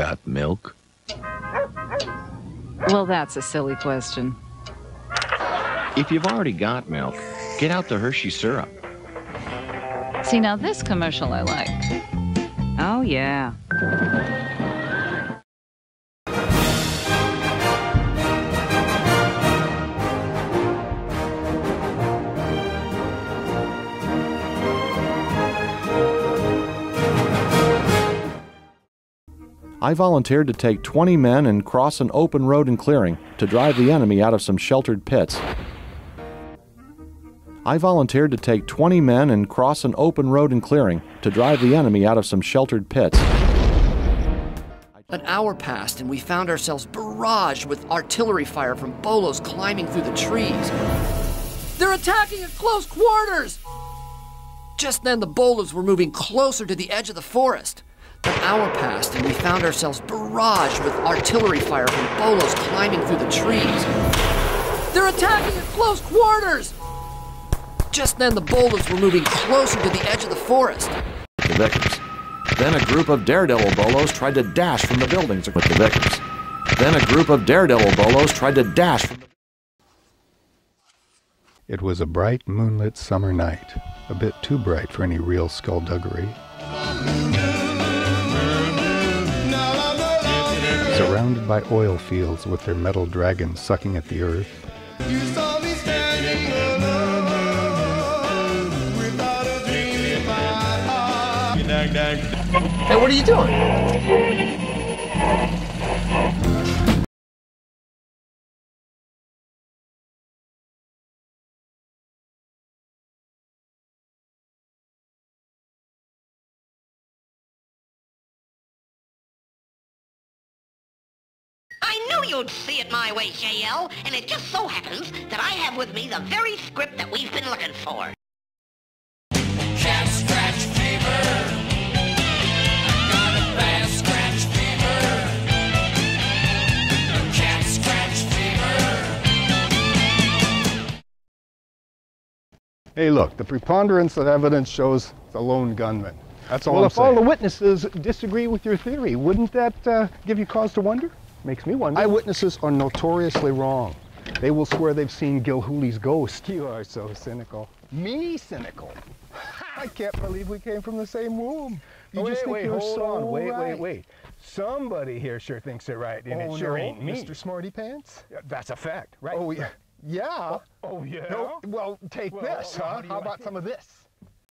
got milk? Well, that's a silly question. If you've already got milk, get out the Hershey syrup. See, now this commercial I like. Oh, yeah. I volunteered to take 20 men and cross an open road and clearing to drive the enemy out of some sheltered pits. I volunteered to take 20 men and cross an open road and clearing to drive the enemy out of some sheltered pits. An hour passed and we found ourselves barraged with artillery fire from bolos climbing through the trees. They're attacking at close quarters! Just then the bolos were moving closer to the edge of the forest. An hour passed and we found ourselves barraged with artillery fire from bolos climbing through the trees. They're attacking at close quarters! Just then the bolos were moving closer to the edge of the forest. The Vickers. Then a group of daredevil bolos tried to dash from the buildings with the Vickers. Then a group of daredevil bolos tried to dash from the... It was a bright moonlit summer night, a bit too bright for any real skullduggery. Surrounded by oil fields with their metal dragons sucking at the earth. You saw me standing alone, without a dream in my heart. Hey, what are you doing? I knew you'd see it my way, J.L., and it just so happens that I have with me the very script that we've been looking for. Cat scratch fever. I got a bad scratch fever. A cat scratch fever. Hey, look, the preponderance of evidence shows the lone gunman. That's all I'm saying. Well, if all the witnesses disagree with your theory, wouldn't that give you cause to wonder? Makes me wonder. Eyewitnesses are notoriously wrong. They will swear they've seen Gil Hooley's ghost. You are so cynical. Me cynical? I can't believe we came from the same womb. Wait, wait, wait. Somebody here sure thinks they're right, and it sure ain't me. Mr. Smarty Pants? That's a fact, right? Oh, yeah. Oh, yeah? No, well, take this, huh? How about some of this?